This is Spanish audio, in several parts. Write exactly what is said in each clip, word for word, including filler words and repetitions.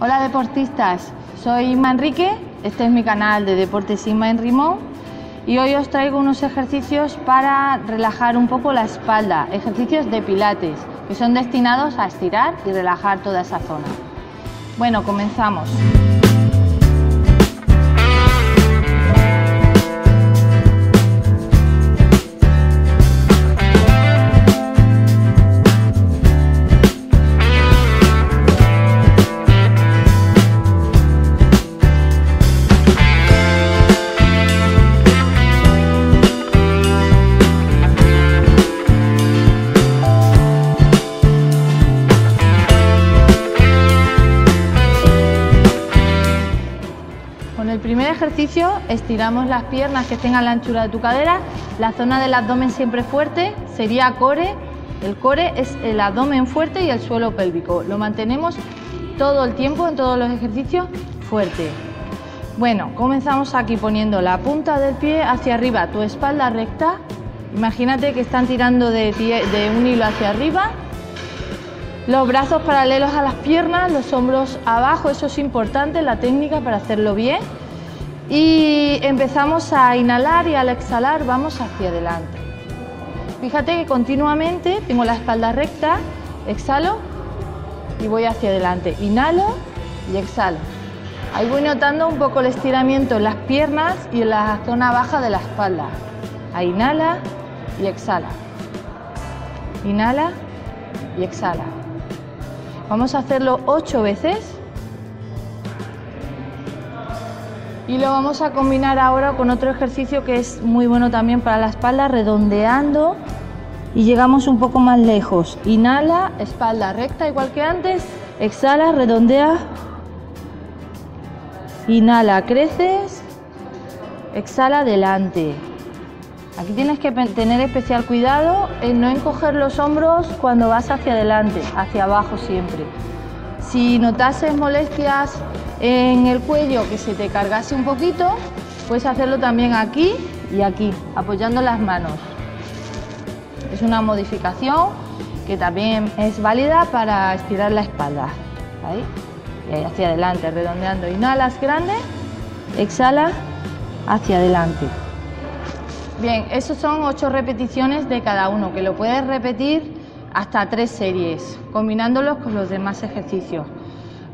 Hola deportistas, soy Inma Enrique, este es mi canal de deportes Inma Enrimón y hoy os traigo unos ejercicios para relajar un poco la espalda, ejercicios de pilates que son destinados a estirar y relajar toda esa zona. Bueno, comenzamos. El primer ejercicio, estiramos las piernas que tengan la anchura de tu cadera, la zona del abdomen siempre fuerte, sería core, el core es el abdomen fuerte y el suelo pélvico, lo mantenemos todo el tiempo en todos los ejercicios fuerte. Bueno, comenzamos aquí poniendo la punta del pie hacia arriba, tu espalda recta, imagínate que están tirando de, de un hilo hacia arriba, los brazos paralelos a las piernas, los hombros abajo, eso es importante, la técnica para hacerlo bien. Y empezamos a inhalar y al exhalar vamos hacia adelante. Fíjate que continuamente tengo la espalda recta, exhalo y voy hacia adelante. Inhalo y exhalo. Ahí voy notando un poco el estiramiento en las piernas y en la zona baja de la espalda. Ahí inhala y exhala. Inhala y exhala. Vamos a hacerlo ocho veces. Y lo vamos a combinar ahora con otro ejercicio que es muy bueno también para la espalda, redondeando y llegamos un poco más lejos. Inhala, espalda recta igual que antes, exhala, redondea, inhala, creces, exhala, adelante. Aquí tienes que tener especial cuidado en no encoger los hombros cuando vas hacia adelante, hacia abajo siempre. Si notases molestias en el cuello que se te cargase un poquito, puedes hacerlo también aquí y aquí, apoyando las manos. Es una modificación que también es válida para estirar la espalda. Ahí, y ahí hacia adelante, redondeando. Inhalas grande, exhala hacia adelante. Bien, esos son ocho repeticiones de cada uno, que lo puedes repetir hasta tres series, combinándolos con los demás ejercicios.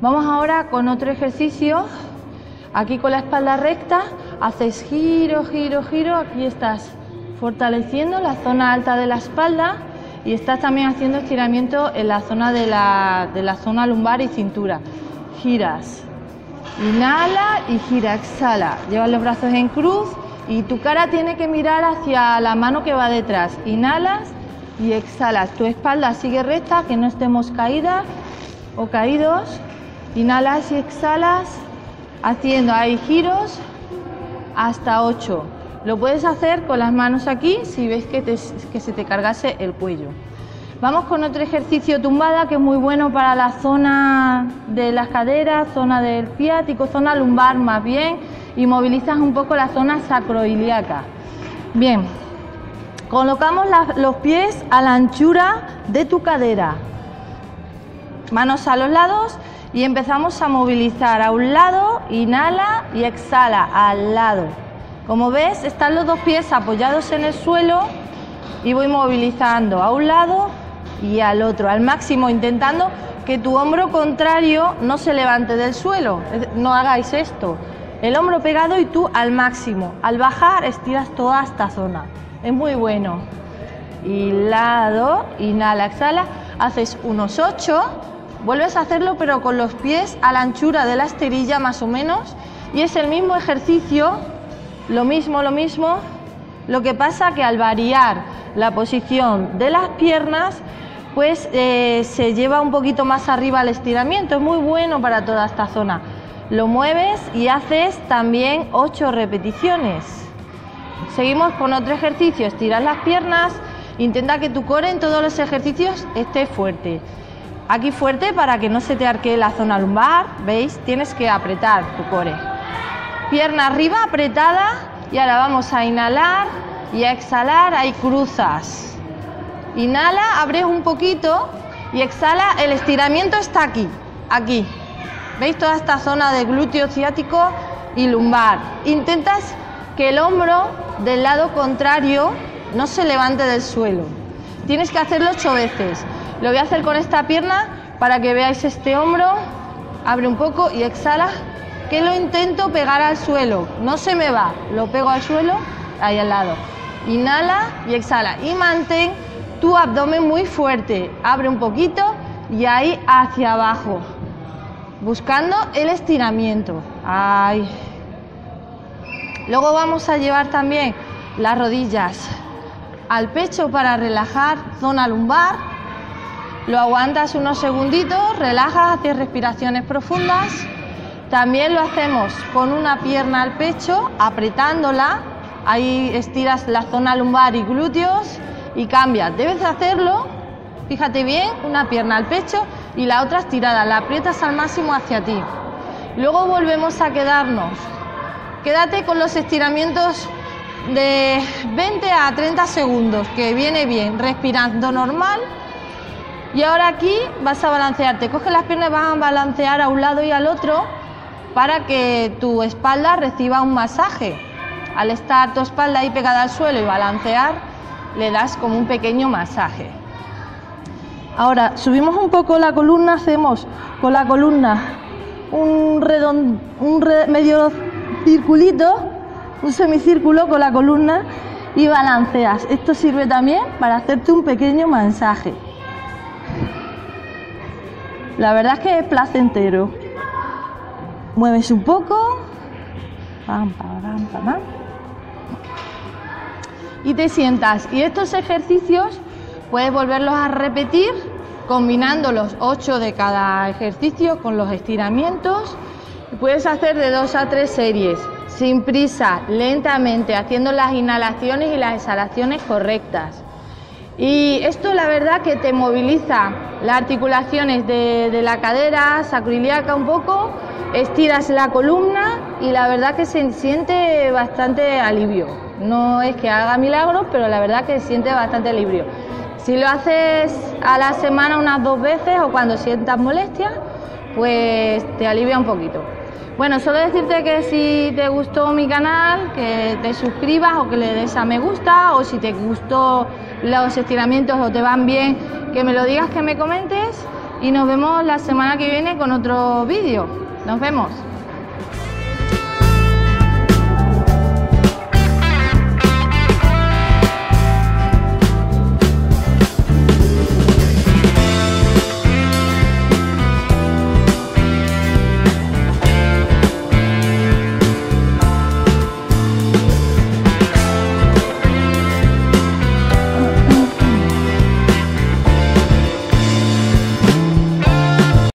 Vamos ahora con otro ejercicio, aquí con la espalda recta, haces giro, giro, giro, aquí estás fortaleciendo la zona alta de la espalda y estás también haciendo estiramiento en la zona de la, de la zona lumbar y cintura. Giras, inhala y gira, exhala, llevas los brazos en cruz y tu cara tiene que mirar hacia la mano que va detrás, inhalas y exhalas, tu espalda sigue recta, que no estemos caídas o caídos. Inhalas y exhalas, haciendo ahí giros hasta ocho. Lo puedes hacer con las manos aquí si ves que, te, que se te cargase el cuello. Vamos con otro ejercicio tumbada que es muy bueno para la zona de las caderas, zona del ciático, zona lumbar más bien, y movilizas un poco la zona sacro-ilíaca. Bien, colocamos la, los pies a la anchura de tu cadera, manos a los lados. Y empezamos a movilizar a un lado, inhala y exhala, al lado. Como ves, están los dos pies apoyados en el suelo y voy movilizando a un lado y al otro, al máximo, intentando que tu hombro contrario no se levante del suelo. No hagáis esto. El hombro pegado y tú al máximo. Al bajar estiras toda esta zona. Es muy bueno. Y lado, inhala, exhala. Haces unos ocho. Vuelves a hacerlo pero con los pies a la anchura de la esterilla más o menos y es el mismo ejercicio, lo mismo, lo mismo, lo que pasa que al variar la posición de las piernas pues eh, se lleva un poquito más arriba el estiramiento, es muy bueno para toda esta zona. Lo mueves y haces también ocho repeticiones. Seguimos con otro ejercicio, estiras las piernas, intenta que tu core en todos los ejercicios esté fuerte. Aquí fuerte para que no se te arquee la zona lumbar, ¿veis? Tienes que apretar tu core. Pierna arriba apretada y ahora vamos a inhalar y a exhalar, ahí cruzas. Inhala, abres un poquito y exhala. El estiramiento está aquí, aquí. ¿Veis toda esta zona de glúteo ciático y lumbar? Intentas que el hombro del lado contrario no se levante del suelo. Tienes que hacerlo ocho veces. Lo voy a hacer con esta pierna para que veáis este hombro. Abre un poco y exhala, que lo intento pegar al suelo. No se me va, lo pego al suelo, ahí al lado. Inhala y exhala. Y mantén tu abdomen muy fuerte. Abre un poquito y ahí hacia abajo. Buscando el estiramiento. Ahí. Luego vamos a llevar también las rodillas al pecho para relajar zona lumbar. Lo aguantas unos segunditos, relajas, haces respiraciones profundas. También lo hacemos con una pierna al pecho, apretándola. Ahí estiras la zona lumbar y glúteos y cambias. Debes hacerlo, fíjate bien, una pierna al pecho y la otra estirada. La aprietas al máximo hacia ti. Luego volvemos a quedarnos. Quédate con los estiramientos de veinte a treinta segundos, que viene bien, respirando normal. Y ahora aquí vas a balancearte. Coge las piernas, vas a balancear a un lado y al otro para que tu espalda reciba un masaje. Al estar tu espalda ahí pegada al suelo y balancear, le das como un pequeño masaje. Ahora subimos un poco la columna, hacemos con la columna un, redond... un re... medio circulito, un semicírculo con la columna y balanceas. Esto sirve también para hacerte un pequeño masaje. La verdad es que es placentero. Mueves un poco. Pam, pam, pam, pam, pam. Y te sientas. Y estos ejercicios puedes volverlos a repetir combinando los ocho de cada ejercicio con los estiramientos. Puedes hacer de dos a tres series, sin prisa, lentamente, haciendo las inhalaciones y las exhalaciones correctas. Y esto la verdad que te moviliza las articulaciones de, de la cadera, sacroiliaca un poco, estiras la columna y la verdad que se siente bastante alivio. No es que haga milagros, pero la verdad que se siente bastante alivio. Si lo haces a la semana unas dos veces o cuando sientas molestias, pues te alivia un poquito. Bueno, solo decirte que si te gustó mi canal, que te suscribas o que le des a me gusta, o si te gustó los estiramientos o te van bien, que me lo digas, que me comentes, y nos vemos la semana que viene con otro vídeo. Nos vemos.